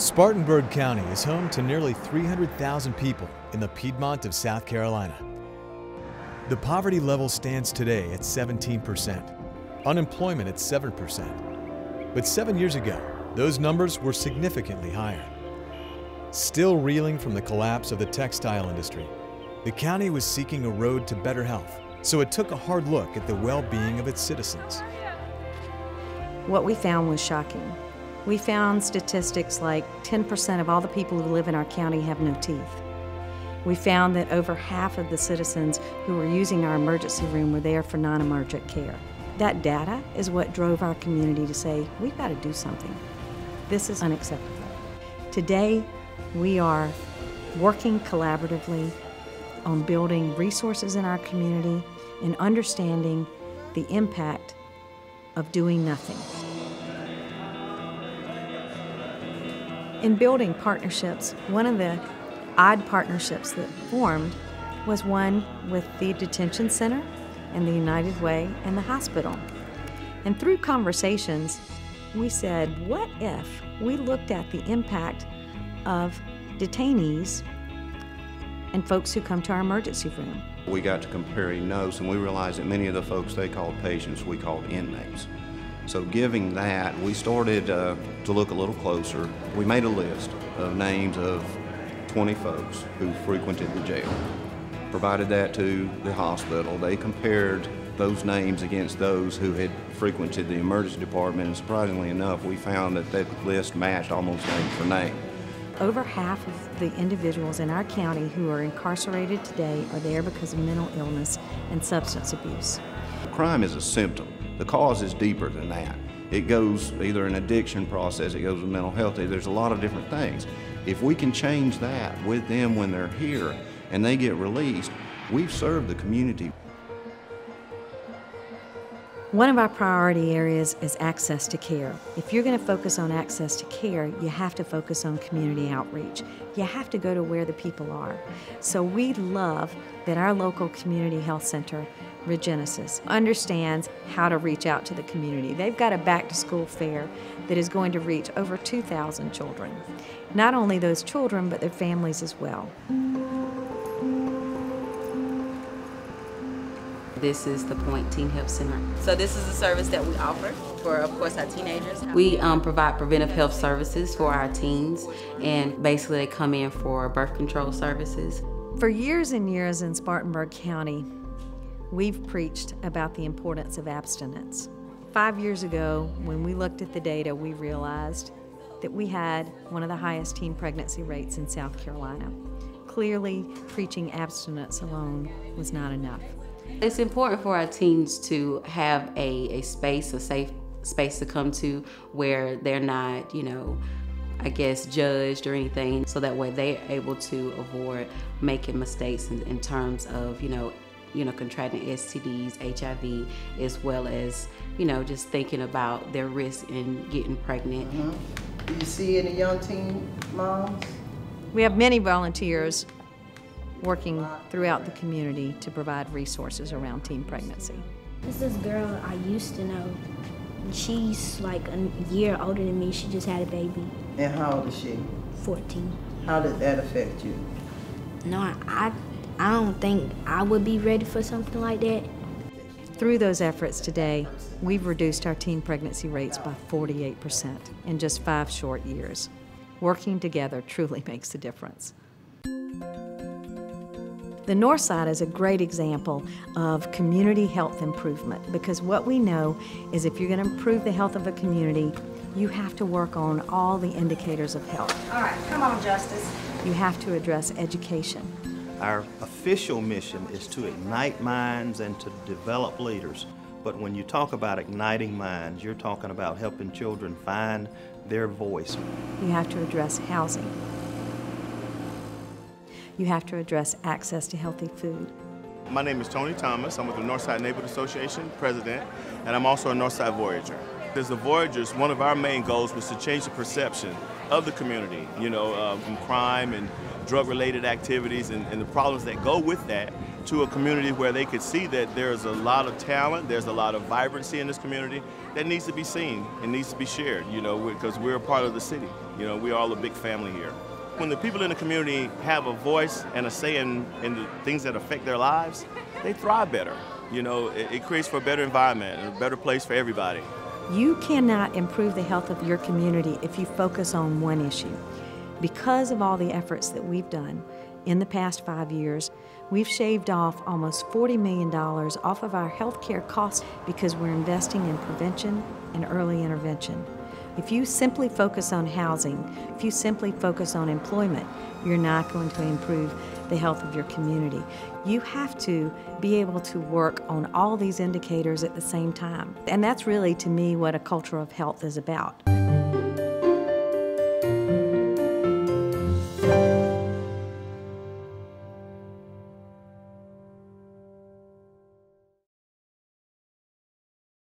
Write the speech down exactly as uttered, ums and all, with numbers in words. Spartanburg County is home to nearly three hundred thousand people in the Piedmont of South Carolina. The poverty level stands today at seventeen percent, unemployment at seven percent. But seven years ago, those numbers were significantly higher. Still reeling from the collapse of the textile industry, the county was seeking a road to better health, so it took a hard look at the well-being of its citizens. What we found was shocking. We found statistics like ten percent of all the people who live in our county have no teeth. We found that over half of the citizens who were using our emergency room were there for non-emergent care. That data is what drove our community to say, we've got to do something. This is unacceptable. Today, we are working collaboratively on building resources in our community and understanding the impact of doing nothing. In building partnerships, one of the odd partnerships that formed was one with the detention center and the United Way and the hospital. And through conversations, we said, what if we looked at the impact of detainees and folks who come to our emergency room? We got to comparing notes, and we realized that many of the folks they called patients, we called inmates. So giving that, we started uh, to look a little closer. We made a list of names of twenty folks who frequented the jail. Provided that to the hospital. They compared those names against those who had frequented the emergency department, and surprisingly enough, we found that that list matched almost name for name. Over half of the individuals in our county who are incarcerated today are there because of mental illness and substance abuse. Crime is a symptom. The cause is deeper than that. It goes either an addiction process, it goes with mental health, there's a lot of different things. If we can change that with them when they're here and they get released, we've served the community. One of our priority areas is access to care. If you're going to focus on access to care, you have to focus on community outreach. You have to go to where the people are. So we love that our local community health center, Regenesis, understands how to reach out to the community. They've got a back-to-school fair that is going to reach over two thousand children. Not only those children, but their families as well. This is the Pointe Teen Health Center. So this is a service that we offer for, of course, our teenagers. We um, provide preventive health services for our teens, and basically they come in for birth control services. For years and years in Spartanburg County, we've preached about the importance of abstinence. Five years ago, when we looked at the data, we realized that we had one of the highest teen pregnancy rates in South Carolina. Clearly, preaching abstinence alone was not enough. It's important for our teens to have a, a space, a safe space to come to where they're not, you know, I guess, judged or anything, so that way they're able to avoid making mistakes in, in terms of, you know, you know, contracting S T Ds, H I V, as well as, you know, just thinking about their risk in getting pregnant. Uh-huh. You see any young teen moms? We have many volunteers working throughout the community to provide resources around teen pregnancy. There's this girl I used to know. She's like a year older than me. She just had a baby. And how old is she? fourteen. How did that affect you? No, I... I I don't think I would be ready for something like that. Through those efforts today, we've reduced our teen pregnancy rates by forty-eight percent in just five short years. Working together truly makes a difference. The Northside is a great example of community health improvement, because what we know is if you're going to improve the health of a community, you have to work on all the indicators of health. All right, come on, Justice. You have to address education. Our official mission is to ignite minds and to develop leaders. But when you talk about igniting minds, you're talking about helping children find their voice. You have to address housing. You have to address access to healthy food. My name is Tony Thomas. I'm with the Northside Neighborhood Association, president, and I'm also a Northside Voyager. As the Voyagers, one of our main goals was to change the perception of the community, you know, uh, from crime and drug-related activities and, and the problems that go with that, to a community where they could see that there's a lot of talent, there's a lot of vibrancy in this community that needs to be seen and needs to be shared, you know, because we're a part of the city. You know, we're all a big family here. When the people in the community have a voice and a say in, in the things that affect their lives, they thrive better. You know, it, it creates for a better environment and a better place for everybody. You cannot improve the health of your community if you focus on one issue. Because of all the efforts that we've done in the past five years, we've shaved off almost forty million dollars off of our healthcare costs because we're investing in prevention and early intervention. If you simply focus on housing, if you simply focus on employment, you're not going to improve the health of your community. You have to be able to work on all these indicators at the same time. And that's really, to me, what a culture of health is about.